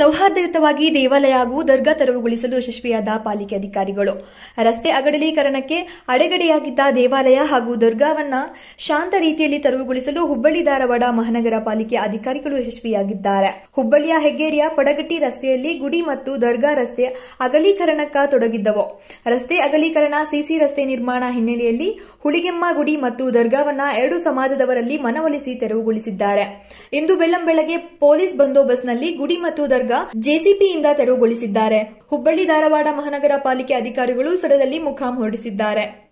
ಸೌಹಾರ್ದಯುತವಾಗಿ ದೇವಾಲಯ ಹಾಗೂ ದರ್ಗಾ ತೆರವುಗೊಳಿಸಲು ಯಶಸ್ವಿಯಾದ ಪಾಲಿಕೆ ಅಧಿಕಾರಿಗಳು. ರಸ್ತೆ ಅಗಡಲೀಕರಣಕ್ಕೆ ಅಡೆಗಡೆಯಾಗಿದ್ದ ದೇವಾಲಯ ಹಾಗೂ ದರ್ಗಾವನ್ನು ಶಾಂತ ರೀತಿಯಲ್ಲಿ ತೆರವುಗೊಳಿಸಲು ಹುಬ್ಬಳ್ಳಿ ಧಾರವಾಡ ಮಹಾನಗರ ಪಾಲಿಕೆ ಅಧಿಕಾರಿಗಳು ಯಶಸ್ವಿಯಾಗಿದ್ದಾರೆ. ಹುಬ್ಬಳ್ಳಿಯ ಹೆಗ್ಗೇರಿಯ ಪಡಗಟ್ಟಿ ರಸ್ತೆಯಲ್ಲಿ ಗುಡಿ ಮತ್ತು ದರ್ಗಾ ರಸ್ತೆ ಅಗಲೀಕರಣಕ್ಕೆ ತೊಡಗಿದ್ದವು. ರಸ್ತೆ ಅಗಲೀಕರಣ, ಸಿಸಿ ರಸ್ತೆ ನಿರ್ಮಾಣ ಹಿನ್ನೆಲೆಯಲ್ಲಿ ಹುಲಿಗೆಮ್ಮ ಗುಡಿ ಮತ್ತು ದರ್ಗಾವನ್ನು ಎರಡು ಸಮಾಜದವರಲ್ಲಿ ಮನವೊಲಿಸಿ ತೆರವುಗೊಳಿಸಿದ್ದಾರೆ. ಇಂದು ಬೆಳ್ಳಂಬೆಳಗ್ಗೆ ಪೊಲೀಸ್ ಬಂದೋಬಸ್ತ್ನಲ್ಲಿ ಗುಡಿ ಮತ್ತು ದರ್ಗಾ ಜೆಸಿಪಿಯಿಂದ ತೆರವುಗೊಳಿಸಿದ್ದಾರೆ. ಹುಬ್ಬಳ್ಳಿ ಧಾರವಾಡ ಮಹಾನಗರ ಪಾಲಿಕೆ ಅಧಿಕಾರಿಗಳು ಸ್ಥಳದಲ್ಲಿ ಮುಖಾಂ ಹೊರಡಿಸಿದ್ದಾರೆ.